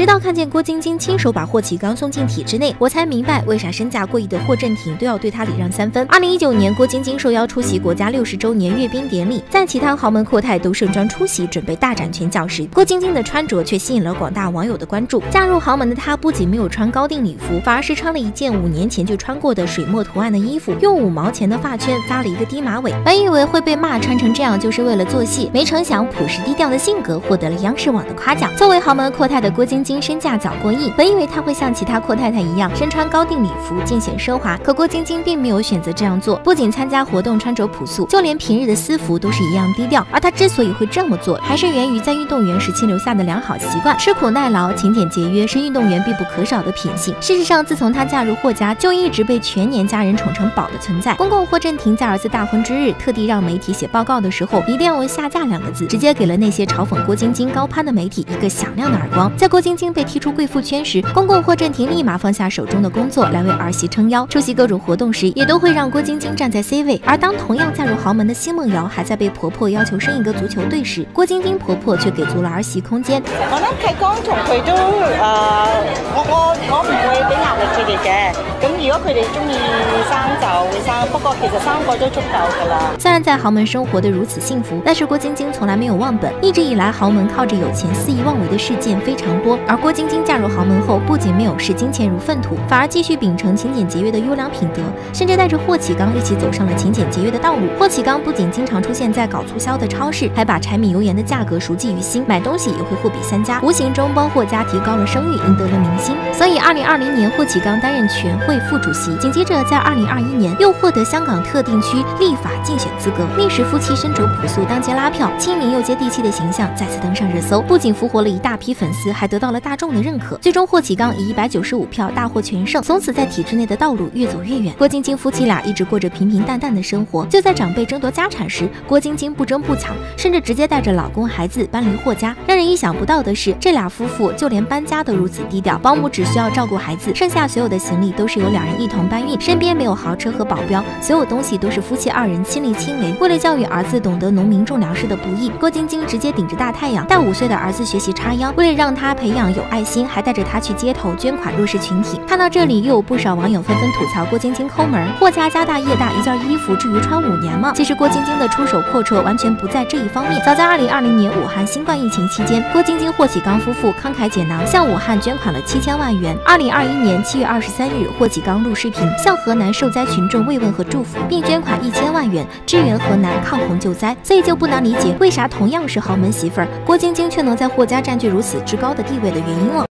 直到看见郭晶晶亲手把霍启刚送进体制内，我才明白为啥身价过亿的霍震霆都要对他礼让3分。2019年，郭晶晶受邀出席国家60周年阅兵典礼，在其他豪门阔太都盛装出席，准备大展拳脚时，郭晶晶的穿着却吸引了广大网友的关注。嫁入豪门的她不仅没有穿高定礼服，反而是穿了一件5年前就穿过的水墨图案的衣服，用5毛钱的发圈扎了一个低马尾。本以为会被骂穿成这样就是为了做戏，没成想朴实低调的性格获得了央视网的夸奖。作为豪门阔太的郭晶晶身价早过亿，本以为她会像其他阔太太一样身穿高定礼服尽显奢华，可郭晶晶并没有选择这样做，不仅参加活动穿着朴素，就连平日的私服都是一样低调。而她之所以会这么做，还是源于在运动员时期留下的良好习惯，吃苦耐劳、勤俭节约是运动员必不可少的品性。事实上，自从她嫁入霍家，就一直被全年家人宠成宝的存在。公公霍震霆在儿子大婚之日，特地让媒体写报告的时候，一定要用“下嫁”2个字，直接给了那些嘲讽郭晶晶高攀的媒体一个响亮的耳光。在郭晶晶被踢出贵妇圈时，公公霍震霆立马放下手中的工作来为儿媳撑腰，出席各种活动时也都会让郭晶晶站在 C 位。而当同样嫁入豪门的奚梦瑶还在被婆婆要求生一个足球队时，郭晶晶婆婆却给足了儿媳空间。我諗契剛同佢都我唔會俾壓力佢哋嘅，咁如果佢哋中意生就會生，不過其實3個都足夠㗎啦。雖然在豪門生活得如此幸福，但是郭晶晶从来没有忘本。一直以来，豪门靠着有钱肆意妄为的事件非常多。而郭晶晶嫁入豪门后，不仅没有视金钱如粪土，反而继续秉承勤俭节约的优良品德，甚至带着霍启刚一起走上了勤俭节约的道路。霍启刚不仅经常出现在搞促销的超市，还把柴米油盐的价格熟记于心，买东西也会货比三家，无形中帮霍家提高了声誉，赢得了民心。所以，2020年霍启刚担任全会副主席，紧接着在2021年又获得香港特定区立法竞选资格。那时夫妻身着朴素，当街拉票，亲民又接地气的形象再次登上热搜，不仅俘获了一大批粉丝，还得到了大众的认可。最终霍启刚以195票大获全胜，从此在体制内的道路越走越远。郭晶晶夫妻俩一直过着平平淡淡的生活，就在长辈争夺家产时，郭晶晶不争不抢，甚至直接带着老公孩子搬离霍家。让人意想不到的是，这俩夫妇就连搬家都如此低调，保姆只需要照顾孩子，剩下所有的行李都是由两人一同搬运，身边没有豪车和保镖，所有东西都是夫妻2人亲力亲为。为了教育儿子懂得农民种粮食的不易，郭晶晶直接顶着大太阳带5岁的儿子学习插秧，为了让他培养有爱心，还带着他去街头捐款弱势群体。看到这里，又有不少网友纷纷吐槽郭晶晶抠门，霍家家大业大，一件衣服至于穿5年吗？其实郭晶晶的出手阔绰完全不在这一方面。早在2020年武汉新冠疫情期间，郭晶晶霍启刚夫妇慷慨解囊，向武汉捐款了7000万元。2021年7月23日，霍启刚录视频向河南受灾群众慰问和祝福，并捐款1000万元支援河南抗洪救灾。所以就不难理解，为啥同样是豪门媳妇儿，郭晶晶却能在霍家占据如此之高的地位的原因了。